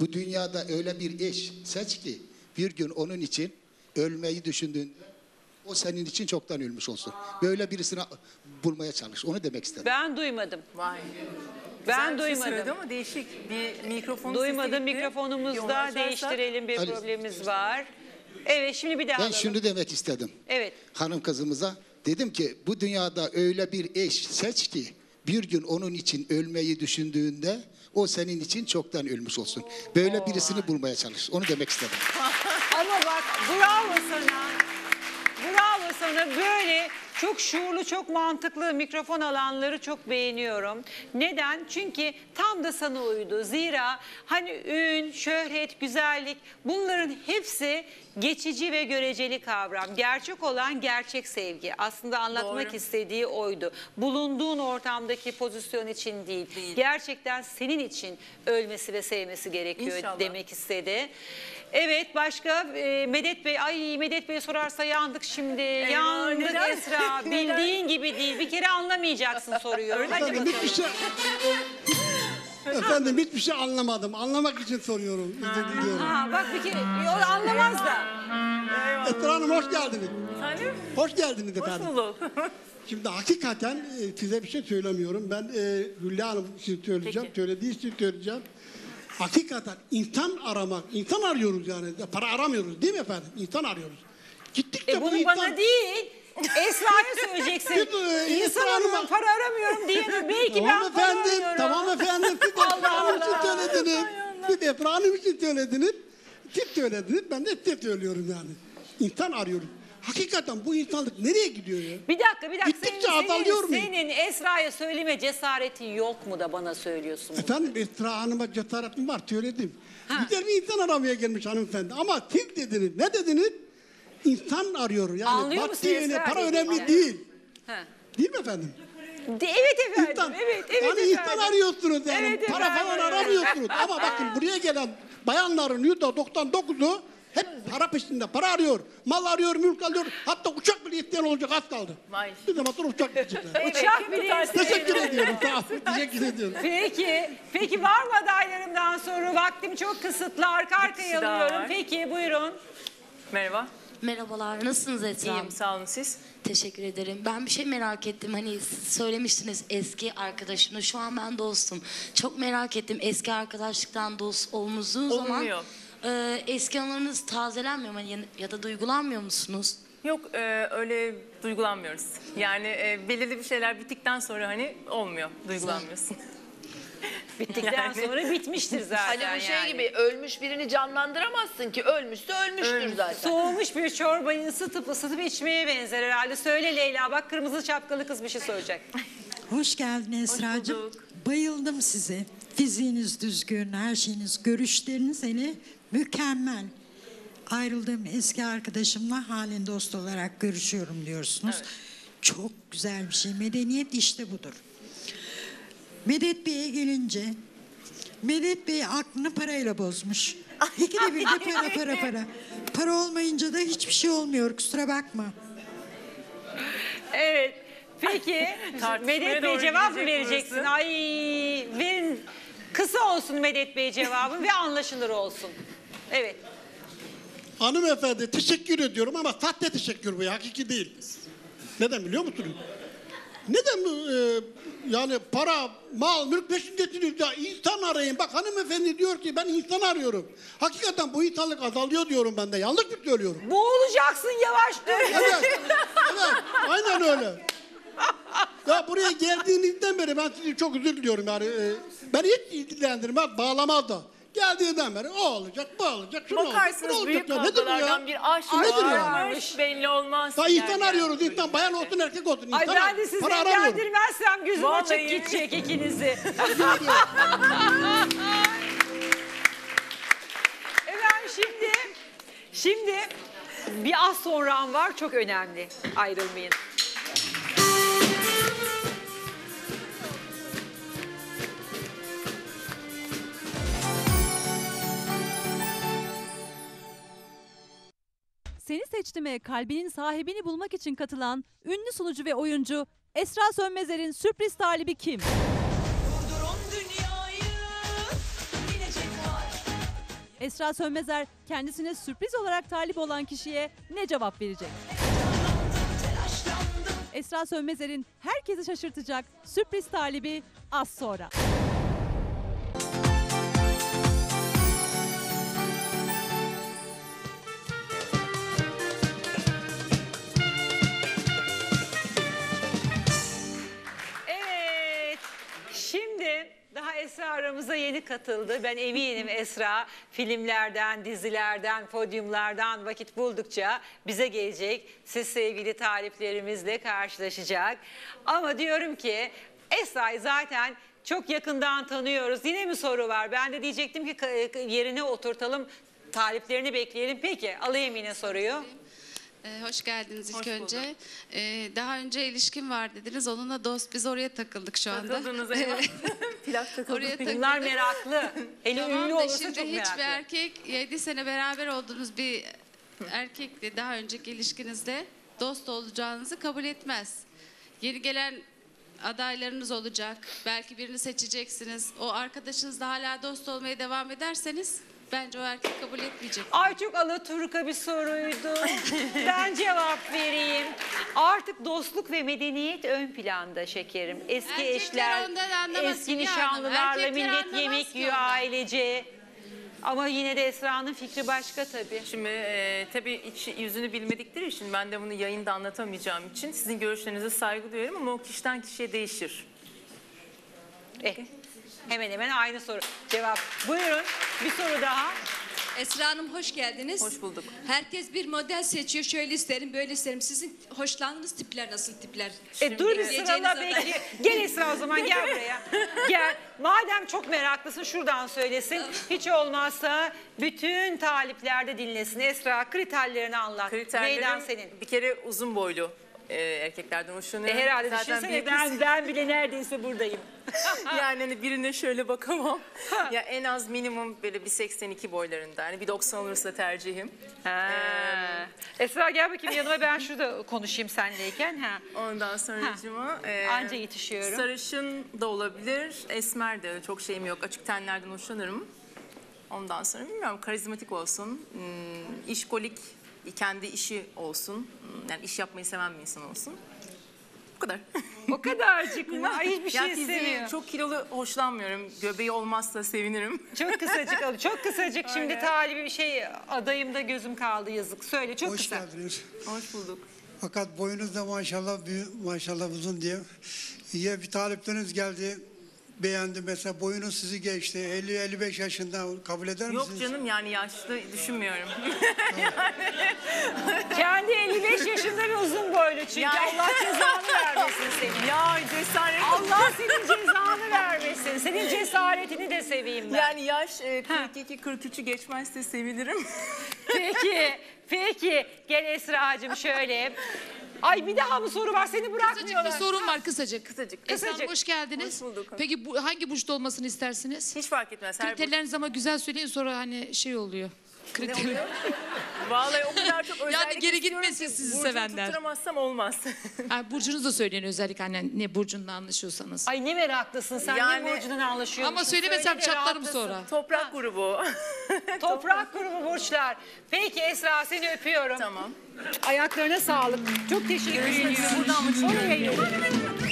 Bu dünyada öyle bir eş seç ki bir gün onun için ölmeyi düşündüğünde o senin için çoktan ölmüş olsun. Böyle birisini bulmaya çalış. Onu demek istedim. Ben duymadım. Vay. Ben duymadım. Ama değişik bir mikrofon. Duymadım. Mikrofonumuzda değiştirelim, bir problemimiz var. Evet, şimdi bir daha. Ben şunu demek istedim. Evet. Hanım kızımıza dedim ki bu dünyada öyle bir eş seç ki bir gün onun için ölmeyi düşündüğünde o senin için çoktan ölmüş olsun. Böyle birisini bulmaya çalış. Onu demek istedim. Ama bak, bravo sana. Bravo sana. Böyle çok şuurlu, çok mantıklı mikrofon alanları çok beğeniyorum. Neden? Çünkü tam da sana uydu. Zira hani ün, şöhret, güzellik, bunların hepsi geçici ve göreceli kavram. Gerçek olan gerçek sevgi. Aslında anlatmak doğru istediği oydu. Bulunduğun ortamdaki pozisyon için değil. Gerçekten senin için ölmesi ve sevmesi gerekiyor İnşallah. Demek istedi. Evet, başka Medet Bey. Ay, Medet Bey sorarsa yandık şimdi. Yandık neden? Esra. Bildiğin gibi değil. Bir kere anlamayacaksın soruyu. Efendim, efendim hiçbir şey anlamadım. Anlamak için soruyorum. Bak bir kere anlamaz da. Esra Hanım hoş geldiniz. Efendim? Hoş geldiniz efendim. Hoş bulduk. Şimdi hakikaten size bir şey söylemiyorum. Ben Hülya Hanım için söyleyeceğim. Peki. Söylediği için söyleyeceğim. Hakikaten insan aramak, insan arıyoruz yani. Para aramıyoruz değil mi efendim? İnsan arıyoruz. Gittikçe bu insan... Bunu bana değil, Esra'ya söyleyeceksin. İnsan arıyorum, para aramıyorum diyelim. Belki tamam ben para efendim, arıyorum. Tamam efendim, siz Esra Hanım için söylediniz. Siz Esra Hanım için söylediniz. Siz söylediniz, ben de siz söylüyorum yani. İnsan arıyoruz. Hakikaten bu insanlık nereye gidiyor ya? Bir dakika, bir dakika. Gittikçe azalıyor mu? Senin Esra'ya söyleme cesaretin yok mu da bana söylüyorsun bunu? Efendim Esra Hanım'a cesaretim var, söyledim. Ha. Güzel bir insan aramaya gelmiş hanımefendi. Ama siz dediniz, ne dediniz? İnsan arıyor. Yani anlıyor musun Esra? Para önemli yani. Değil. Ha. Değil mi efendim? Evet efendim, insan, evet, evet yani efendim. İnsan arıyorsunuz yani, evet, para efendim. Falan aramıyorsunuz. Ama bakın buraya gelen bayanların %99'u hep para peşinde, para arıyor, mal arıyor, mülk alıyor. Hatta uçak bile isteyen olacak, az kaldı. Bir zaman sonra uçak bilecekler. Uçak bile isteyen. Teşekkür ediyorum. Teşekkür ediyorum. Peki, peki var mı adaylarımdan sonra? Vaktim çok kısıtlı, arka arkaya alıyorum. Peki, buyurun. Merhaba. Merhabalar, nasılsınız Esra? İyiyim, sağ olun siz. Teşekkür ederim. Ben bir şey merak ettim. Hani söylemiştiniz eski arkadaşını, şu an ben dostum. Çok merak ettim, eski arkadaşlıktan dost olmuşsunuz zaman. Olmuyor. Eski anılarınız tazelenmiyor mu ya da duygulanmıyor musunuz? Yok, öyle duygulanmıyoruz. Yani belirli bir şeyler bittikten sonra hani olmuyor, duygulanmıyorsun. Bittikten yani. Sonra bitmiştir zaten. Hani bu şey yani. Gibi ölmüş birini canlandıramazsın ki, ölmüşse ölmüştür zaten. Soğumuş bir çorbayı ısıtıp içmeye benzer herhalde. Söyle Leyla, bak kırmızı şapkalı kız bir şey söyleyecek. Hoş geldin Esra'cığım. Bayıldım size. Fiziğiniz düzgün, her şeyiniz, görüşleriniz hele mükemmel. Ayrıldığım eski arkadaşımla halen dost olarak görüşüyorum diyorsunuz. Evet. Çok güzel bir şey. Medeniyet işte budur. Medet Bey'e gelince, Medet Bey aklını parayla bozmuş. İkide bir de para. Para olmayınca da hiçbir şey olmuyor, kusura bakma. Evet. Peki, Medet Bey cevap mı vereceksin? Burası. Ay, verin. Kısa olsun Medet Bey cevabı ve anlaşılır olsun. Evet. Hanımefendi teşekkür ediyorum ama sahte teşekkür bu ya, hakiki değil. Neden biliyor musunuz? Neden yani para, mal, mülk peşindesiniz ya, insan arayın. Bak hanımefendi diyor ki ben insan arıyorum. Hakikaten bu insanlık azalıyor diyorum ben de. Yanlış mı söylüyorum? Boğulacaksın yavaş dur. Evet, evet, aynen öyle. Ya buraya geldiğinizden beri ben sizi çok özür diliyorum yani. Ben hiç ilgilendirmez, bağlamaz da. Geldiğinden beri o olacak, bu olacak, şunu bakarsınız olacak. Bakarsınız büyük kavgalardan bir aşk varmış, belli olmaz. Ya insan arıyoruz, insan bayan olsun, erkek olsun. İnsan, ay ben de sizi ilgilendirmezsem gözüm açık gidecek ikinizi. Efendim şimdi bir az sonram var, çok önemli. Ayrılmayın. Seni Seçtim'e kalbinin sahibini bulmak için katılan ünlü sunucu ve oyuncu Esra Sönmezer'in sürpriz talibi kim? Durdurun dünyayı, bilecek var, Esra Sönmezer kendisine sürpriz olarak talip olan kişiye ne cevap verecek? Esra Sönmezer'in herkesi şaşırtacak sürpriz talibi az sonra. Esra aramıza yeni katıldı. Ben eminim Esra filmlerden, dizilerden, podyumlardan vakit buldukça bize gelecek. Siz sevgili tariflerimizle karşılaşacak. Ama diyorum ki Esra'yı zaten çok yakından tanıyoruz. Yine mi soru var? Ben de diyecektim ki yerine oturtalım, tariflerini bekleyelim. Peki alayım yine soruyu. Hoş geldiniz ilk önce. Daha önce ilişkim var dediniz. Onunla dost, biz oraya takıldık şu anda. Takıldınız evet. Oraya takıldık. Bunlar meraklı. Hele tamam ünlü olursa şimdi çok hiç meraklı. Hiçbir erkek 7 sene beraber olduğunuz bir erkekle daha önceki ilişkinizde dost olacağınızı kabul etmez. Yeni gelen adaylarınız olacak. Belki birini seçeceksiniz. O arkadaşınızla hala dost olmaya devam ederseniz bence o erkek kabul etmeyecek. Ay çok alaturka bir soruydu. Ben cevap vereyim. Artık dostluk ve medeniyet ön planda şekerim. Eski erkekler eşler, eski nişanlılarla erkekler millet yemek yiyor ailece. Ama yine de Esra'nın fikri başka tabii. Şimdi tabii iç yüzünü bilmedikleri için ben de bunu yayında anlatamayacağım için sizin görüşlerinize saygı duyuyorum ama o kişiden kişiye değişir. Hemen hemen aynı soru. Cevap. Buyurun bir soru daha. Esra Hanım hoş geldiniz. Hoş bulduk. Herkes bir model seçiyor. Şöyle isterim, böyle isterim. Sizin hoşlandığınız tipler nasıl tipler? Dur bir sırala belki. Gel Esra o zaman gel buraya. Gel. Madem çok meraklısın şuradan söylesin. Hiç olmazsa bütün taliplerde dinlesin. Esra kriterlerini anlat. Kriterlerim senin. Bir kere uzun boylu. Erkeklerden hoşlanıyorum. Herhalde düşünsene ben bile neredeyse buradayım. Yani hani birine şöyle bakamam. Ya en az minimum böyle bir 82 boylarında. Hani bir 90 olursa tercihim. Esra gel bakayım yanıma ben şurada konuşayım seninleyken. Ondan sonra cuma. Anca yetişiyorum. Sarışın da olabilir. Esmer de çok şeyim yok. Açık tenlerden hoşlanırım. Ondan sonra bilmiyorum karizmatik olsun. İşkolik. Kendi işi olsun. Yani iş yapmayı seven bir insan olsun. Bu kadar. O kadarcık mı? Ay hiçbir şey istemiyor. Çok kilolu hoşlanmıyorum. Göbeği olmazsa sevinirim. Çok kısacık alın. Çok kısacık. Öyle. Şimdi talibim adayımda gözüm kaldı yazık. Söyle çok hoş kısa. Hoş geldiniz. Hoş bulduk. Fakat boyunuz da maşallah büyük, maşallah uzun diye. Ya bir talipleriniz geldi. Beğendim mesela boyunuz sizi geçti 50-55 yaşında kabul eder misiniz? Yok canım yani yaşlı düşünmüyorum. Kendi 55 yaşında bir uzun boylu çünkü Allah cezanı vermesin senin. Ya cesaret. Allah senin cezanı vermesin. Senin cesaretini de seveyim ben. Yani yaş 42-43'ü geçmezse sevinirim. Peki gel Esra'cığım şöyle. Ay bir daha mı soru var? Seni bırakmıyorlar. Kısacık bir sorun var kısacık. Esra hoş geldiniz. Hoş bulduk. Peki bu, hangi burçta olmasını istersiniz? Hiç fark etmez. Kriterleriniz ama güzel söyleyin sonra hani şey oluyor. Kriter. Vallahi o kadar çok özellik yani geri gitmesin sizi sevenler. Burcumu tutturamazsam olmaz. Ay, burcunuzu da söyleyin özellikle hani ne burcundan anlaşıyorsanız. Ay ne meraklısın sen yani, ne burcundan anlaşıyorsun. Ama söylemesem çatlarım sonra. Toprak grubu. Toprak grubu burçlar. Peki Esra seni öpüyorum. Tamam. Ayaklarına sağlık. Çok teşekkür ediyorum. Buradan mı çıkıyorum?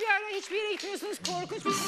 Bir ara hiçbir yere gitmiyorsunuz. Korkunç bir şey.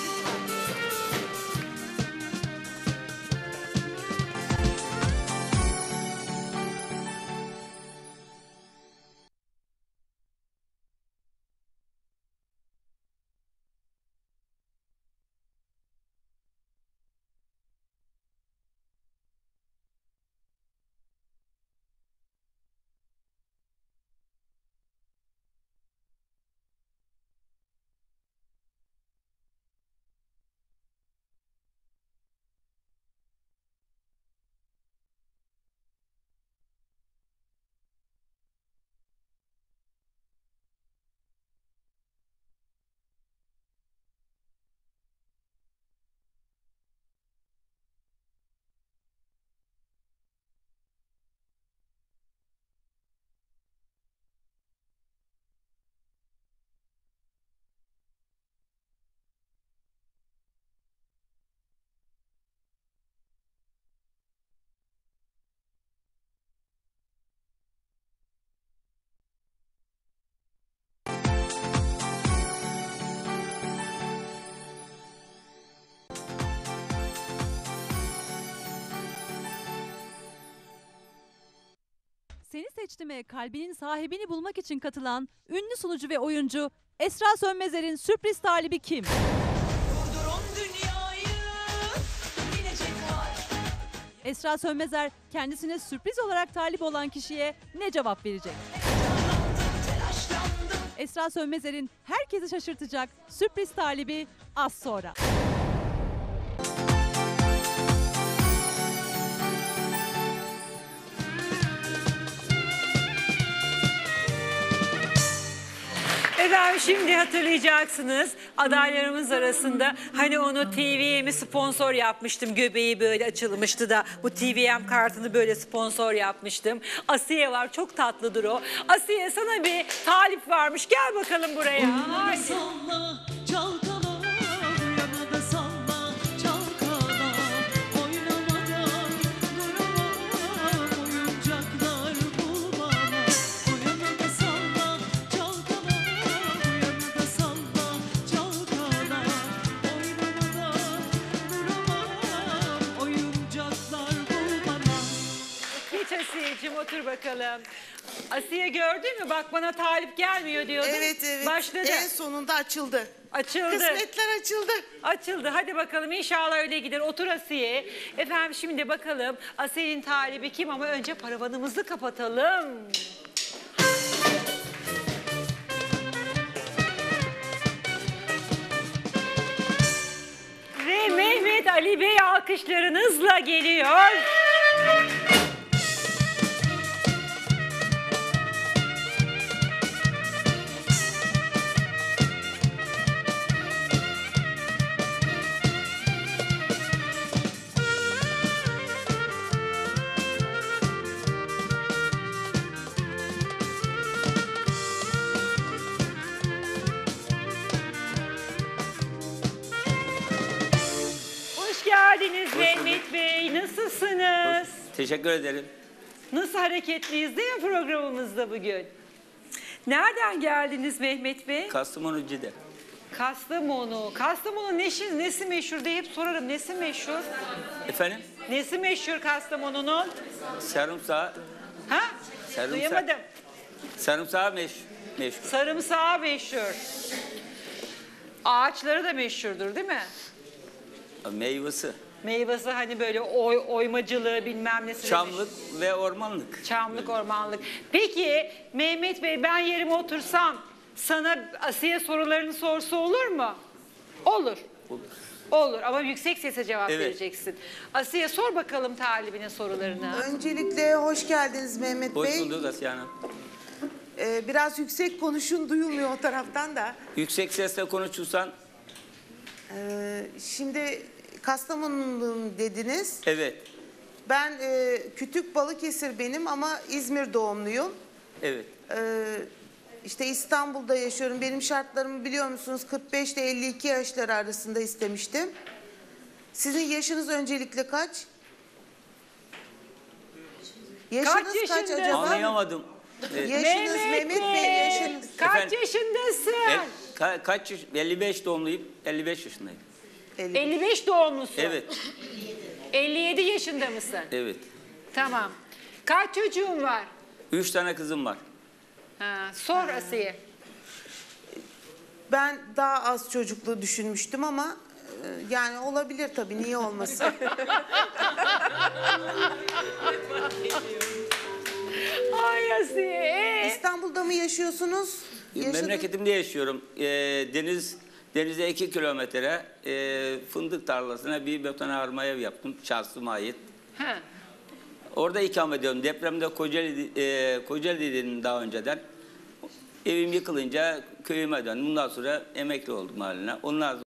Seni Seçtim'e kalbinin sahibini bulmak için katılan ünlü sunucu ve oyuncu Esra Sönmezer'in sürpriz talibi kim? Esra Sönmezer kendisine sürpriz olarak talip olan kişiye ne cevap verecek? Esra Sönmezer'in herkesi şaşırtacak sürpriz talibi az sonra. Efendim şimdi hatırlayacaksınız adaylarımız arasında hani onu TVM'i sponsor yapmıştım. Göbeği böyle açılmıştı da bu TVM kartını böyle sponsor yapmıştım. Asiye var, çok tatlıdır o. Asiye, sana bir talip varmış, gel bakalım buraya. Otur bakalım. Asiye, gördün mü? Bak, bana talip gelmiyor diyordun. Evet evet. Başladı. En sonunda açıldı. Açıldı. Kısmetler açıldı. Açıldı. Hadi bakalım, inşallah öyle gider. Otur Asiye. Efendim şimdi bakalım Asiye'nin talibi kim, ama önce paravanımızı kapatalım. Ve Mehmet Ali Bey alkışlarınızla geliyor. Mehmet Bey, nasılsınız? Teşekkür ederim. Nasıl hareketliyiz değil mi programımızda bugün? Nereden geldiniz Mehmet Bey? Kastamonu, Cide. Kastamonu. Kastamonu nesi meşhur diye hep sorarım. Nesi meşhur? Efendim? Nesi meşhur Kastamonu'nun? Sarımsağı. Ha? Sarımsağı. Duyamadım. Sarımsağı meşhur. Sarımsağı meşhur. Ağaçları da meşhurdur değil mi? Meyvesi. Meyvesi, hani böyle oymacılığı bilmem nesi. Çamlık ve ormanlık. Çamlık, ormanlık. Peki Mehmet Bey, ben yerime otursam sana Asiye sorularını sorsa olur mu? Olur. Olur. Olur ama yüksek sese cevap vereceksin. Asiye, sor bakalım talibinin sorularını. Öncelikle hoş geldiniz Mehmet Bey. Hoş bulduk Asiye Hanım. Biraz yüksek konuşun, duyulmuyor o taraftan da. Yüksek sesle konuşursan. Şimdi Kastamonu'nun dediniz. Evet. Ben kütük Balıkesir benim ama İzmir doğumluyum. Evet. İşte İstanbul'da yaşıyorum. Benim şartlarımı biliyor musunuz? 45 ile 52 yaşları arasında istemiştim. Sizin yaşınız öncelikle kaç? Yaşınız kaç acaba? Anlayamadım. Evet. Yaşınız Mehmet Bey, yaşınız. Kaç efendim, yaşındasın? Kaç? 55 doğumluyum. 55 yaşındayım. 55 doğumlusun. Evet. 57 yaşında mısın? Evet. Tamam. Kaç çocuğun var? 3 tane kızım var. Ha, sor Asiye. Ben daha az çocuklu düşünmüştüm ama yani olabilir tabii, niye olmasın? Ay Asiye. İstanbul'da mı yaşıyorsunuz? Memleketimde yaşıyorum. Denize 2 kilometre fındık tarlasına bir tane arma ev yaptım. Şahsıma ait. Ha. Orada ikamet ediyorum. Depremde Kocaeli'deydim daha önceden. Evim yıkılınca köyüme döndüm. Bundan sonra emekli oldum haline. Onlar